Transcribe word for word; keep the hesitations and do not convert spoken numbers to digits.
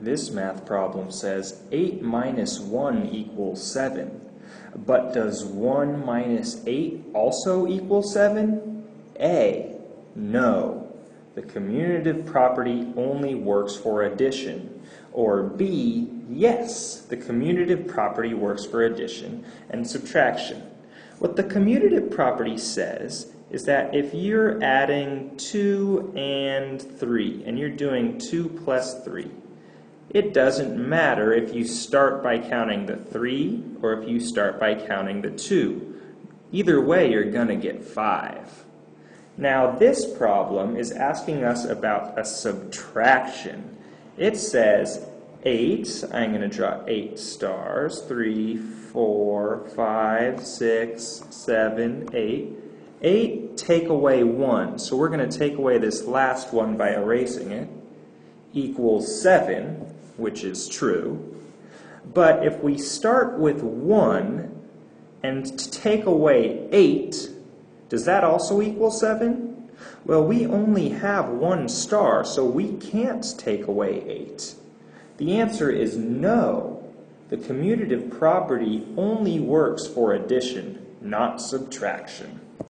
This math problem says eight minus one equals seven. But does one minus eight also equal seven? A. No. The commutative property only works for addition. Or B. Yes, the commutative property works for addition and subtraction. What the commutative property says is that if you're adding two and three, and you're doing two plus three, it doesn't matter if you start by counting the three or if you start by counting the two. Either way, you're going to get five. Now, this problem is asking us about a subtraction. It says eight, I'm going to draw eight stars, three, four, five, six, seven, eight. eight take away one, so we're going to take away this last one by erasing it, equals seven, which is true. But if we start with one and take away eight, does that also equal seven? Well, we only have one star, so we can't take away eight. The answer is no. The commutative property only works for addition, not subtraction.